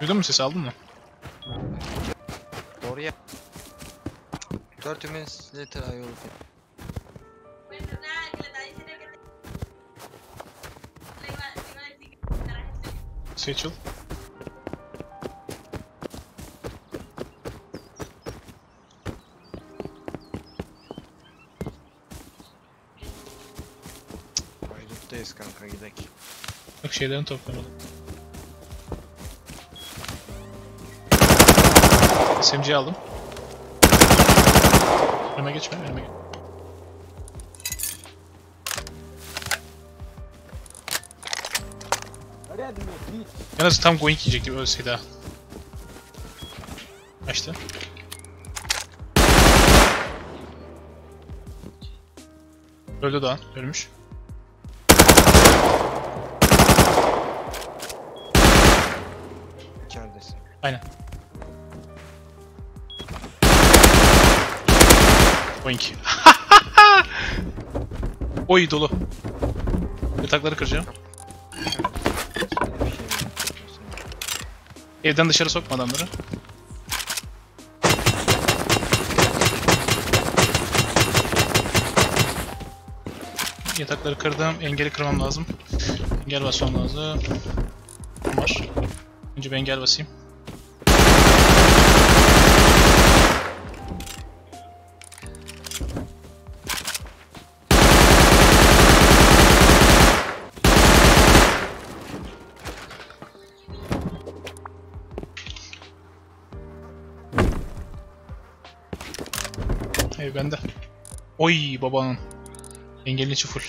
Duydun mu sesi, aldın mı? Doğru ya. 4 minutes later I will. Seçil. Haydut'tayız kanka, gidelim. Bak şeylerini toplayalım. SMG'yi aldım. Önüme geçme, önüme geç. Yalnız tam going yiyecek gibi ölseydi ha. Açtı. Öldü daha, ölmüş. İçeridesin. Aynen. Going. Oy dolu. Yatakları kıracağım. Evden dışarı sokma adamları. Yatakları kırdım. Engeli kırmam lazım. Engel basmam lazım. Var. Önce bir engel basayım. Ev bende. Oy babanın. Engelin içi full.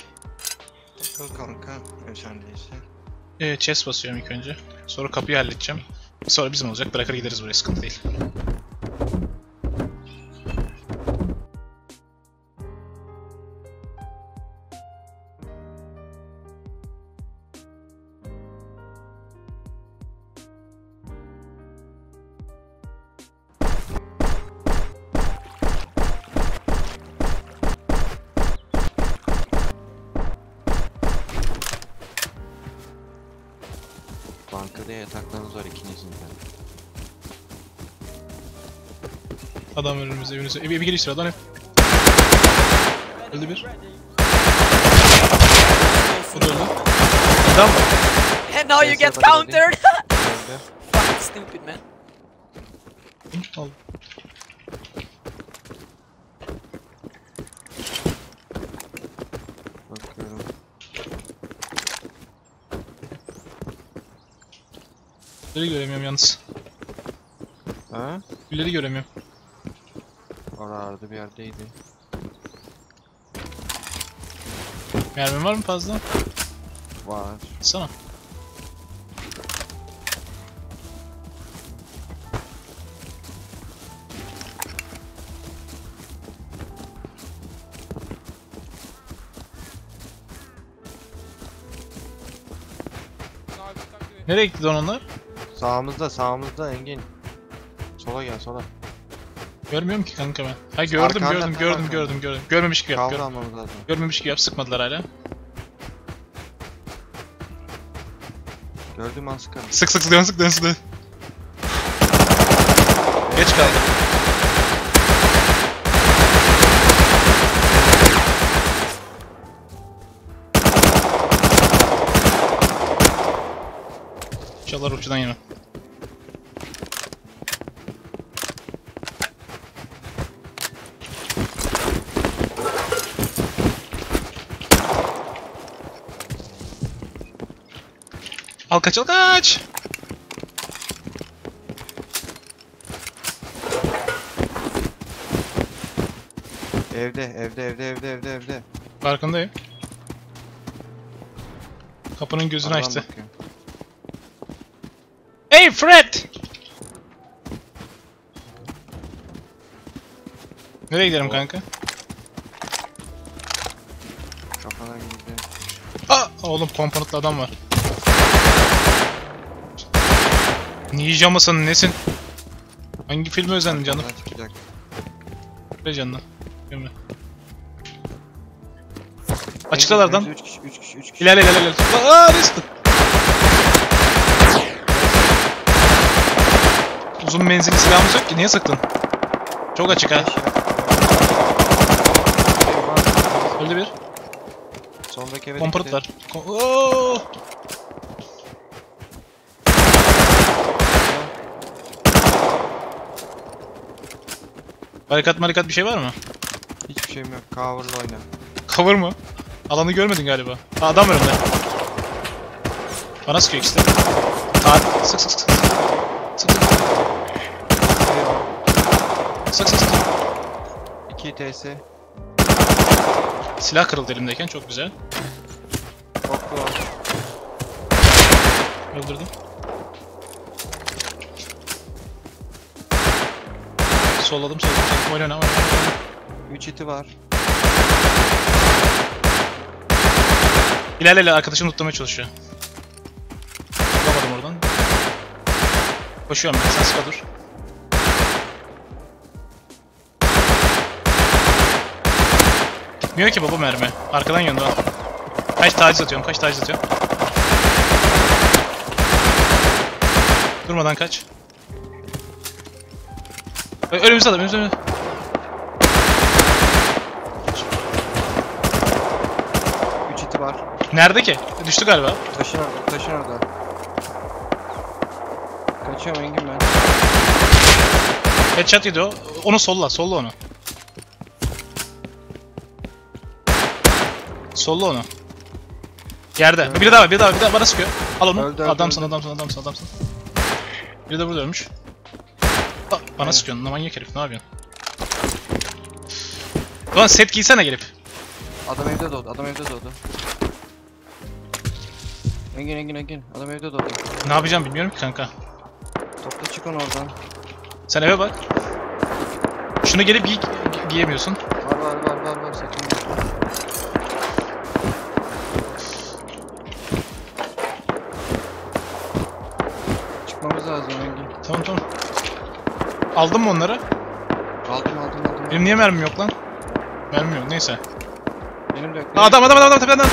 Takıl kanka. Özelliği. Chest basıyorum ilk önce. Sonra kapıyı halledeceğim. Sonra bizim olacak. Bırakır gideriz buraya. Sıkıntı değil. Bankada yataklarınız var ikinizin de. Adam önümüzde, evinize. Evi geliştir adam hep. Öldü bir. O da öldü. Adam mı? And now you get countered! Fucking stupid man. Al. Gülleri göremiyorum yalnız. Ha? Gülleri göremiyorum. Orada bir yerdeydi. Mermin var mı fazla? Var. Sana. Nereye gitti onlar? Sağımızda, sağımızda Engin. Sola gel, sola. Görmüyorum ki kanka ben. Ha gördüm, gördüm. Görmemiş gibi yap. Görmemiş gibi yap, sıkmadılar hala. Gördüm an sıkarım. Sık. Geç kaldı. İnşallah uçudan yana. Al kaç, al kaç. Evde. Farkındayım. Kapının gözünü adam açtı. Bakıyor. Hey Fred! Nereye gidelim kanka? Kafadan gidelim. Aa! Oğlum komponentli adam var. Ninja mısın, nesin? Hangi filme özendin canım? Ne canına? Açıklalardan. 3 kişi. İlerle. Aaa! Riskli. Uzun menzilli silahımız yok ki. Niye sıktın? Çok açık ha. Öldü bir. Soldaki eve komparıt var. Ooo! Barikat bir şey var mı? Hiçbir şeyim yok. Cover'la oyna. Cover mı? Alanı görmedin galiba. Ha, adam önümde. Bana sıkıyor işte. Aa, sık sık sık. Sık. 2 TS. Silah kırıldı elimdeyken, çok güzel. Boklu var. Öldürdüm. Solladım. Oynana. 3 iti var. İlerle arkadaşını tutmaya çalışıyor. Tutamadım oradan. Koşuyorum ben, sen sıka dur. Gitmiyor ki baba mermi. Arkadan yönde. Kaç taciz atıyorum. Durmadan kaç. Önümüzde adam, önümüzde. Nerede ki? Düştü galiba. Taşın orada. Kaçıyorum Engin ben. Headshot yedi o. Onu solla onu. Solla onu. Yerde. Evet. Biri daha bana sıkıyor. Al onu. Adamsın. Biri de burada ölmüş. Bana sıkıyorsun. Manyak herif, ne yapıyorsun? Ulan set giysene gelip. Adam evde doğdu. Engin. Adam evde doğdu. Ne yapacağım bilmiyorum ki kanka. Topla, çık onu oradan. Sen eve bak. Şunu gelip giyemiyorsun. Var sakın. Çıkmamız lazım Engin. Tamam. Aldın mı onları? Aldım. Benim niye mermim yok lan? Mermim yok, neyse. Benim de yok. Adam tepeden.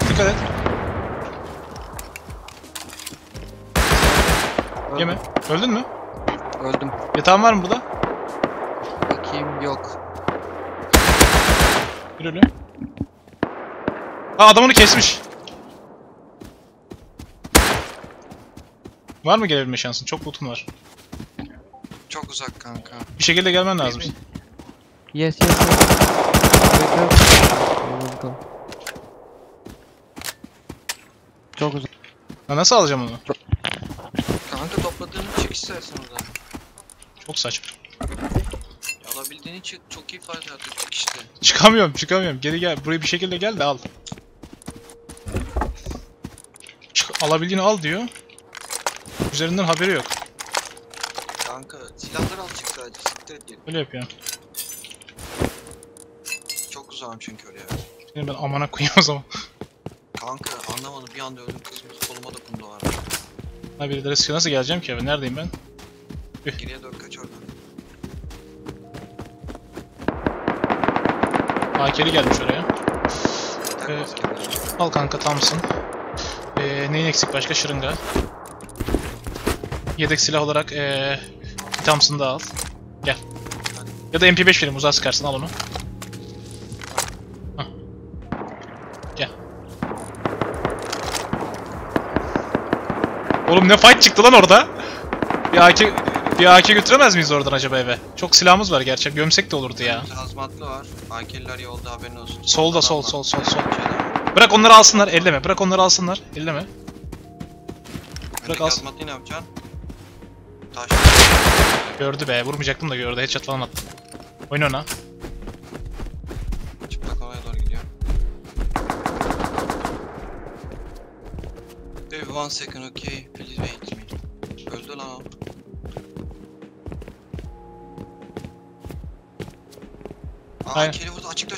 Dikkat et. Yeme. Öldün mü? Öldüm. Yatağın var mı burada? Bakayım, yok. Bir ölü. Adam onu kesmiş. Var mı gelebilme şansın? Çok lootum var. Çok uzak kanka. Bir şekilde gelmen lazım. Yes. Çok uzak. Nasıl alacağım onu? Kanka topladığını çık istersen oradan. Çok saçma. Alabildiğini çık, çok iyi fark ettik işte. Çıkamıyorum. Geri gel. Buraya bir şekilde gel de al. Alabildiğini al diyor. Üzerinden haberi yok. Kanka silahlar al çık sadece. Siktir et geri. Öyle yapıyor. Çok uzağım çünkü öyle yani. Şimdi ben amana koyayım o zaman. Kanka anlamadım, bir anda öldüm, kızımız koluma dokundu o arada. Ha, birileri sıkıyor, nasıl geleceğim ki abi, neredeyim ben? Geriye doğru kaç oradan. AK'li gelmiş oraya. Al kanka, tamsın. Neyin eksik başka? Şırınga. Yedek silah olarak Thompson'ı da al. Gel. Ya da MP5 vereyim, uzağa sıkarsın, al onu. Hah. Gel. Oğlum ne fight çıktı lan orada? Bir AK götüremez miyiz oradan acaba eve? Çok silahımız var gerçek. Gömsek de olurdu ya. Hazmatlı var. AK'liler yolda, haberin olsun. Solda, sol. Bırak onları alsınlar, elleme. Bırak alsın. Hazmatlı ne yapacaksın? Taş. Gördü be, vurmayacaktım da gördü. Headshot falan attım. Oyna ona. Çıplak havaya doğru gidiyor. Baby one second, okay. Please wait me. Öldü lan. Aa, kere vurdu. Açıkta.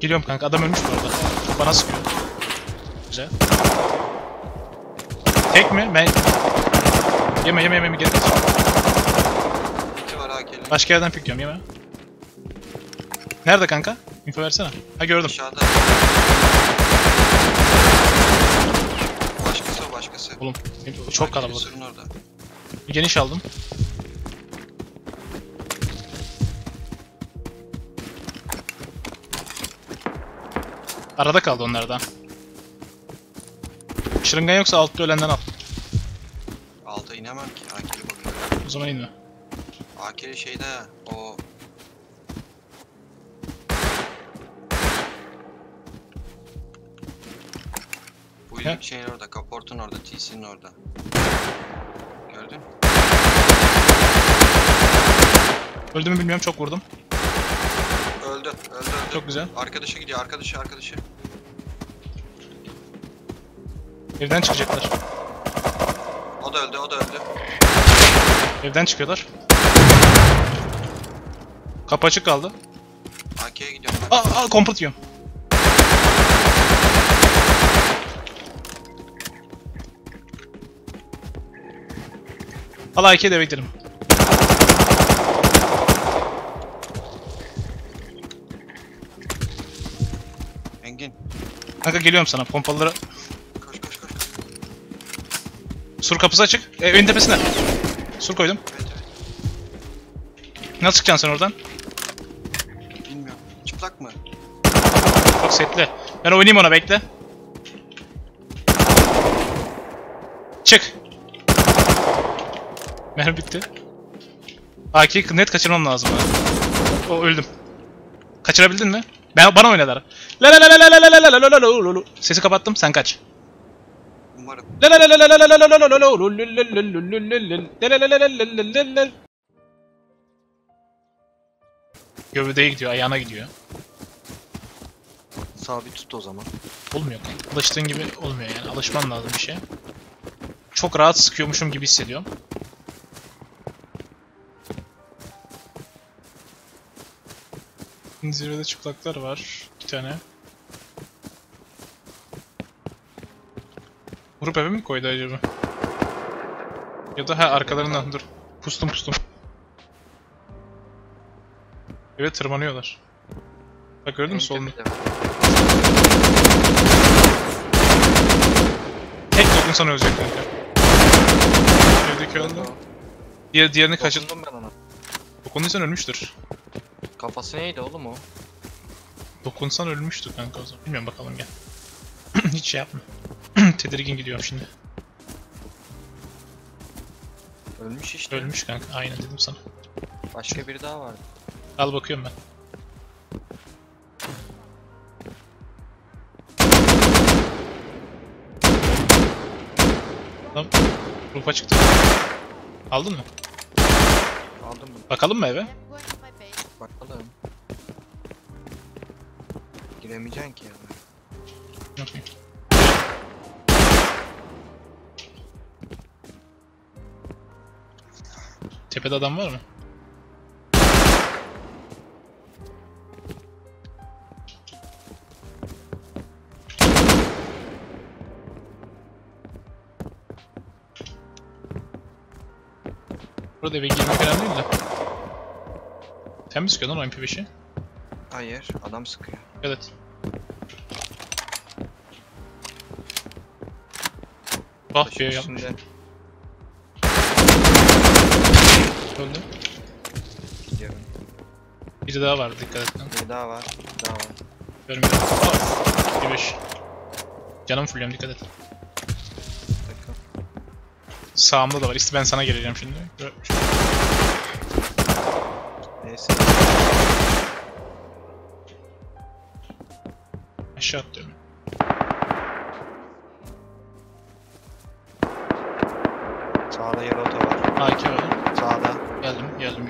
Geliyorum kanka, adam ölmüş burada. Bana sıkıyor. Güzel. Tek mi? Ben... Yeme geri kaç. Başka yerden pikliyorum, yeme. Nerede kanka? Info versene. Ha, gördüm. Aşağıda. Başkası o. Oğlum çok kalabalık. Geniş aldım. Arada kaldı onlardan. Şırıngan yoksa altta ölenden al. Alta inemem ki. AK'ye bakıyorum. O zaman inme. AK'ye şeyde o... Bu ilk şeyin orada. Kaportun orada. TC'nin orada. Gördün mü? Öldü mü bilmiyorum. Çok vurdum. Öldü. Çok güzel. Arkadaşa gidiyor. Arkadaşı. Evden çıkacaklar. O da öldü. Evden çıkıyorlar. Kapı açık kaldı. AK'ye gidiyorum ben. Aa komplet yiyorum. Al AK'ye de beklerim. Engin. Kanka geliyorum sana pompalılara. Koş. Sur kapısı açık. Evin tepesine. Sur koydum. Evet. Nasıl çıkacaksın sen oradan? Bilmiyorum. Çıplak mı? Bak setli. Ben oynayayım ona bekle. Çık. Mermi bitti. AK net kaçırmam lazım. O öldüm. Kaçırabildin mi? Bana oynadılar. Sesi kapattım, sen kaç. Umarım. Gövdeye gidiyor, ayağına gidiyor. Sabit tut o zaman. Olmuyor. Alıştığın gibi olmuyor yani. Alışman lazım bir şey. Çok rahat sıkıyormuşum gibi hissediyorum. Zirvede çıplaklar var. 2 tane. Vurup eve mi koydu acaba? Ya da arkalarından dur. Pustum. Eve tırmanıyorlar. Bak gördün mü solunu? Tek dokun sana ölecek kanka. Evdeki öldü. Diğerini kaçırdım ben ona. Dokunduysan ölmüştür. Kafası neydi oğlum o? Dokunsan ölmüştü kanka o zaman. Bilmiyorum bakalım gel. Hiç şey yapma. Tedirgin gidiyorum şimdi. Ölmüş işte. Ölmüş kanka. Aynen dedim sana. Başka biri daha vardı. Al bakıyorum ben. Tamam. Rufa çıktı. Aldın mı? Aldım bunu. Bakalım mı eve? Bakalım. Giremeyeceksin ki yani. Okay. Tepede adam var mı? Burada eve girmek önemli değil de. Sen mi sıkıyorsun lan MP5'i? Hayır, adam sıkıyor. Evet. Bah bir yapmış. Öldü. Gidiyorum. Biri daha var, dikkat et lan. Biri daha var. Görmüyorum. Ah, MP5. Canım fullüyorum, dikkat et. Dakika. Sağımda da var, ben sana geleceğim şimdi. Neyse. Aşağı atlıyorum. Sağda yarı oto var. AK var. Sağda. Geldim.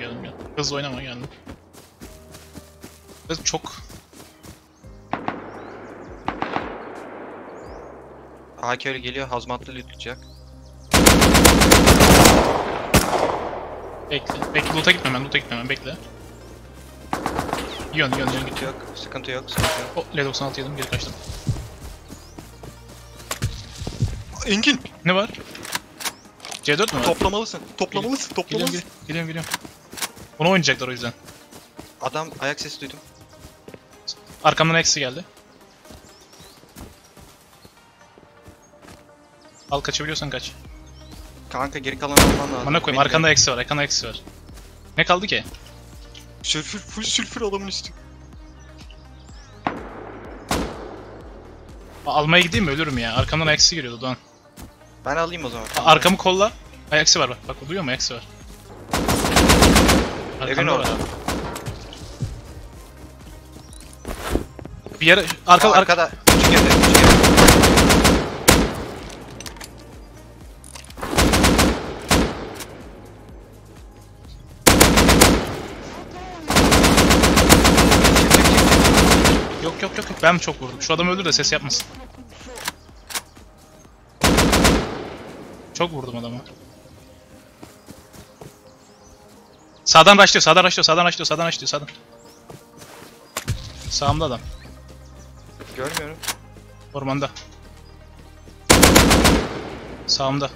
Hızlı oynama geldim. Hız çok. AK öyle geliyor, hazmatlı lütlayacak. Bekle, loot'a gitmem, bekle. Yön gidiyor. Sıkıntı yok. L96 yedim, geri kaçtım. Engin! Ne var? C4 mü var? Toplamalısın. Geliyorum. Onu oynayacaklar o yüzden. Adam, ayak sesi duydum. Arkamdan eksi geldi. Al, kaçabiliyorsan kaç. Kanka geri kalan alman lazım. Bana koyayım, arkanda eksi var, arkanda eksi var. Ne kaldı ki? Sülfür, full sülfür adamın üstü. Almaya gideyim mi? Ölürüm ya. Arkamdan eksi giriyordu Doğan. Ben alayım o zaman. Tamam. Arkamı kolla. Ay eksi var bak. Bak duyuyor musun? Eksi var. Arkamda var. Bir yere... Arka, arkada. Küçük yerde, küçük yerde. Yok yok yok, ben çok vurdum. Şu adam öldür de ses yapmasın. Çok vurdum adamı. Sağdan başlıyor, sağdan başlıyor, sağdan başlıyor, sağdan başlıyor, sağdan. Sağımda adam. Görmüyorum. Ormanda. Sağımda.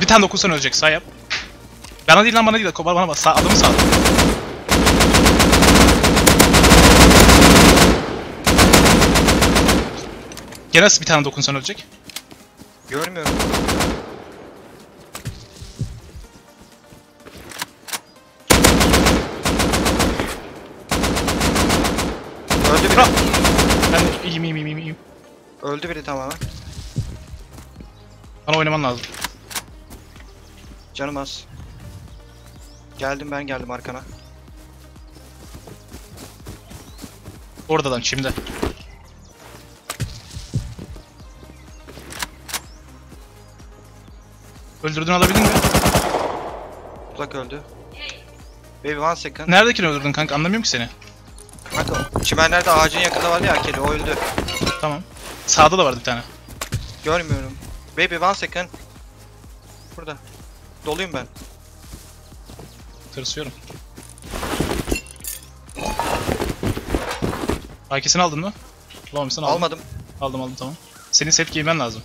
Bir tane dokunsan ölecek, sağ yap. Bana değil lan, bana değil. Kopar bana bak. Sağ, adamı sağ. Gene bir tane dokunsan ölecek. Görmüyorum. Öldü biri. Ben iyiyim, iyiyim. Öldü biri tamamen. Bana oynaman lazım. Canım az. Geldim, ben geldim arkana. Orada lan şimdi. Öldürdün, alabildin mi? Uzak öldü. Baby one second. Neredekini öldürdün kanka, anlamıyorum ki seni. Kanka çimenlerde ağacın yakında vardı ya kedi, o öldü. Tamam. Sağda da vardı bir tane. Görmüyorum. Baby one second. Burada. Doluyum ben. Tırsıyorum. AK'sini aldın mı? Almamışsın, aldım. Almadım. Aldım tamam. Senin set giymen lazım.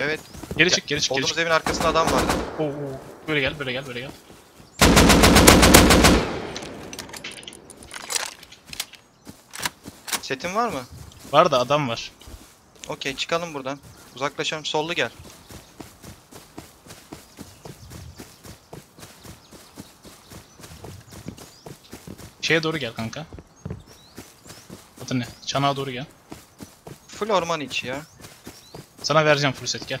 Evet. Geri çık, geri çık. Olduğumuz geri çık. Evin arkasında adam vardı. Oo. Böyle gel, böyle gel, böyle gel. Setin var mı? Var da adam var. Okey, çıkalım buradan. Uzaklaşalım, sollu gel. Şeye doğru gel kanka. Adı ne? Çanağa doğru gel. Full orman içi ya. Sana vereceğim full set, gel.